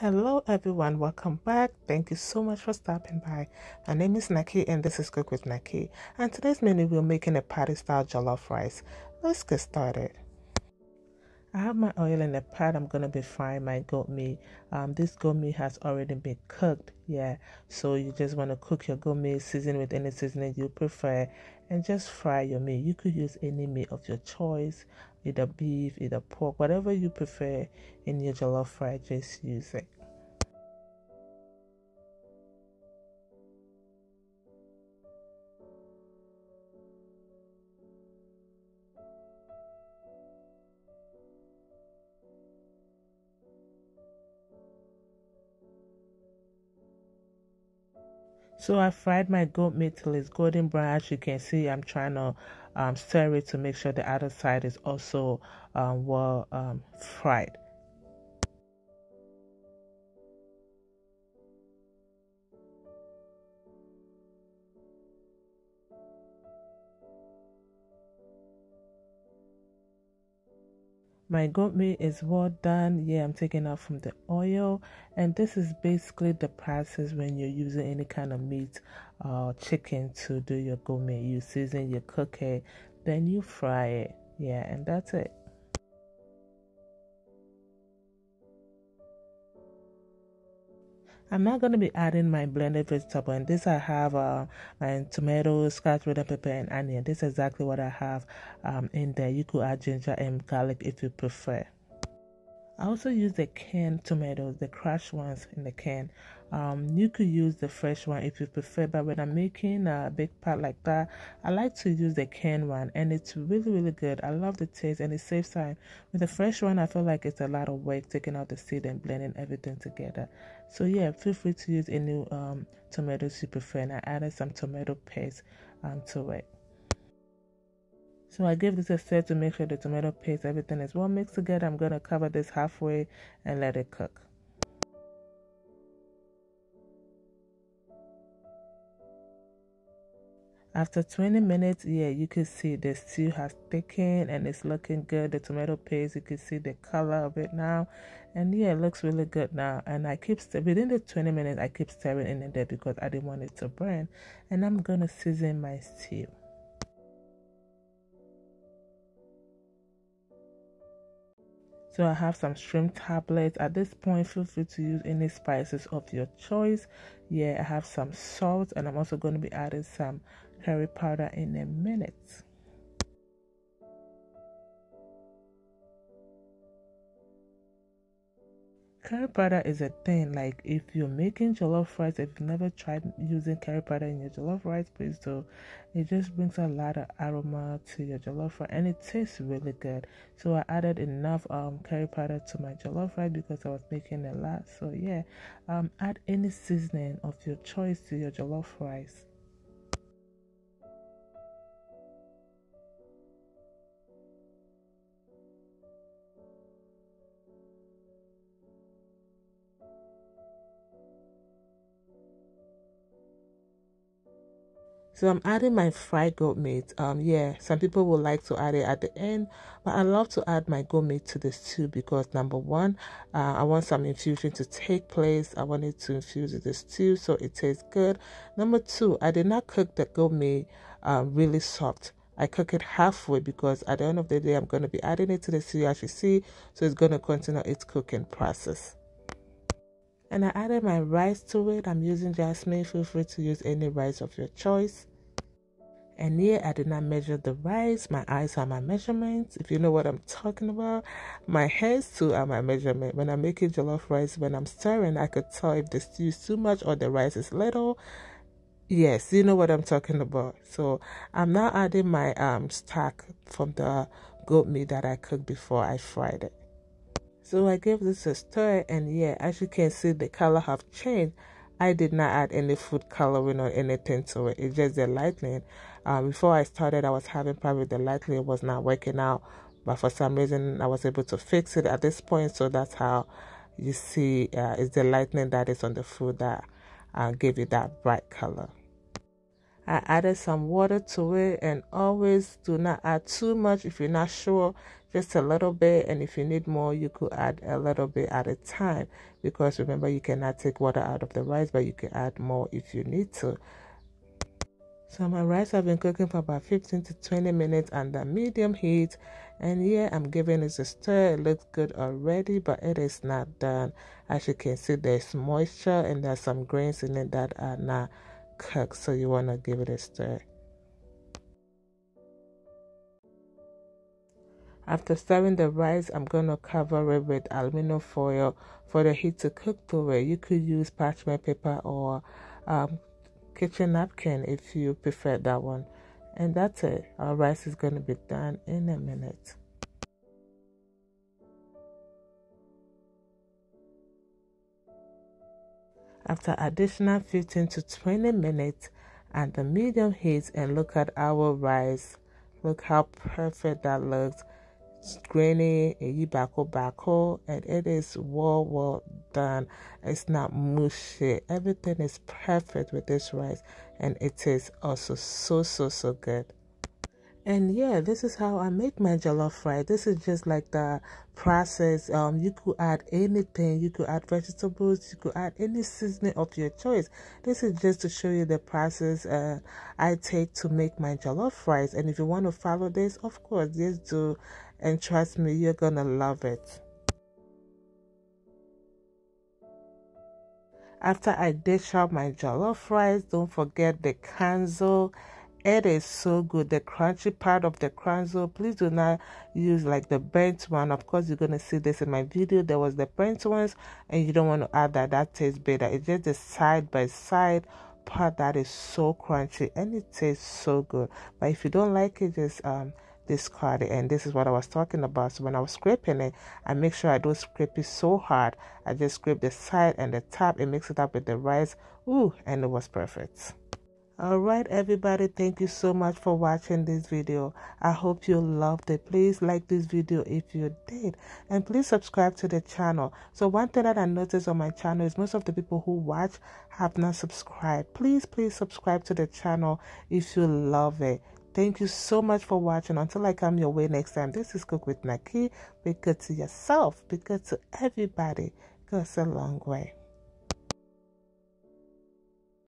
Hello everyone, welcome back. Thank you so much for stopping by. My name is Naki and this is Cook with Naki, and today's menu we're making a patty style jollof rice. Let's get started. I have my oil in the pot. I'm gonna be frying my goat meat. This goat meat has already been cooked, so you just want to cook your goat meat, season with any seasoning you prefer, and just fry your meat. You could use any meat of your choice, either beef, either pork, whatever you prefer in your jollof rice, just use it. So I fried my goat meat till it's golden brown. As you can see, I'm trying to stir it to make sure the other side is also well fried. My goat meat is well done. I'm taking out from the oil, and this is basically the process when you're using any kind of meat or chicken to do your goat meat. You season, you cook it, then you fry it, and that's it. I'm not going to be adding my blended vegetable, and this I have my tomatoes, scotch red pepper, and onion. This is exactly what I have in there. You could add ginger and garlic if you prefer. I also use the canned tomatoes, the crushed ones in the can. You could use the fresh one if you prefer, but when I'm making a big pot like that, I like to use the canned one, and it's really good. I love the taste, and it saves time. With the fresh one, I feel like it's a lot of work taking out the seed and blending everything together. So feel free to use any tomatoes you prefer, and I added some tomato paste to it. So I give this a stir to make sure the tomato paste, everything is well mixed together. I'm going to cover this halfway and let it cook. After 20 minutes, you can see the stew has thickened and it's looking good. The tomato paste, you can see the color of it now. And it looks really good now. And I keep, within the 20 minutes, I keep stirring in there because I didn't want it to burn. And I'm going to season my stew. So I have some shrimp tablets. At this point, feel free to use any spices of your choice. I have some salt, and I'm also going to be adding some curry powder in a minute. Curry powder is a thing. Like, if you're making jollof rice, if you've never tried using curry powder in your jollof rice, please do. It just brings a lot of aroma to your jollof rice, and it tastes really good. So I added enough curry powder to my jollof rice because I was making a lot. So add any seasoning of your choice to your jollof rice. So I'm adding my fried goat meat. Some people would like to add it at the end, but I love to add my goat meat to this stew because, number one, I want some infusion to take place. I want it to infuse the stew so it tastes good. Number two, I did not cook the goat meat really soft. I cook it halfway because at the end of the day, I'm going to be adding it to the stew, as you see, so it's going to continue its cooking process. And I added my rice to it. I'm using jasmine. Feel free to use any rice of your choice. And here I did not measure the rice. My eyes are my measurements, if you know what I'm talking about. My hands too are my measurement. When I'm making jollof rice, when I'm stirring, I could tell if the stew is too much or the rice is little. Yes, you know what I'm talking about. So I'm now adding my stock from the goat meat that I cooked before I fried it. So I gave this a stir, and as you can see, the color have changed. I did not add any food coloring or anything to it. It's just the lightning. Before I started, I was having problems. The lightning was not working out, but for some reason, I was able to fix it at this point. So that's how you see it's the lightning that is on the food that gave it that bright color. I added some water to it, and always do not add too much if you're not sure. just a little bit, and if you need more, you could add a little bit at a time, because remember, you cannot take water out of the rice, but you can add more if you need to. So my rice have been cooking for about 15 to 20 minutes under medium heat, and here I'm giving it a stir. It looks good already, but it is not done. As you can see, there's moisture and there's some grains in it that are not cooked, so you want to give it a stir. After stirring the rice, I'm going to cover it with aluminum foil for the heat to cook through it. You could use parchment paper or kitchen napkin if you prefer that one. And that's it. Our rice is going to be done in a minute. After additional 15 to 20 minutes at the medium heat, and look at our rice. Look how perfect that looks. It's grainy, and it is well done. It's not mushy. Everything is perfect with this rice, and it is also so good. And yeah, this is how I make my jollof rice. This is just like the process. You could add anything. You could add vegetables. You could add any seasoning of your choice. This is just to show you the process I take to make my jollof rice. And if you want to follow this, of course, just do. And trust me, you're gonna love it. After I dish out my jollof rice, don't forget the kanzo. It is so good. The crunchy part of the kanzo, please do not use like the burnt one. Of course, you're going to see this in my video. There was the burnt ones, and you don't want to add that. That tastes better. It's just the side by side part that is so crunchy, and it tastes so good. But if you don't like it, just discard it. And this is what I was talking about. So when I was scraping it, I make sure I don't scrape it so hard. I just scrape the side and the top and mix it up with the rice. Ooh, and it was perfect. All right, everybody, thank you so much for watching this video. I hope you loved it. Please like this video if you did, and please subscribe to the channel. So one thing that I noticed on my channel is most of the people who watch have not subscribed. Please subscribe to the channel if you love it. Thank you so much for watching. Until I come your way next time, this is Cook with Naki. Be good to yourself, be good to everybody, 'cause it's a long way.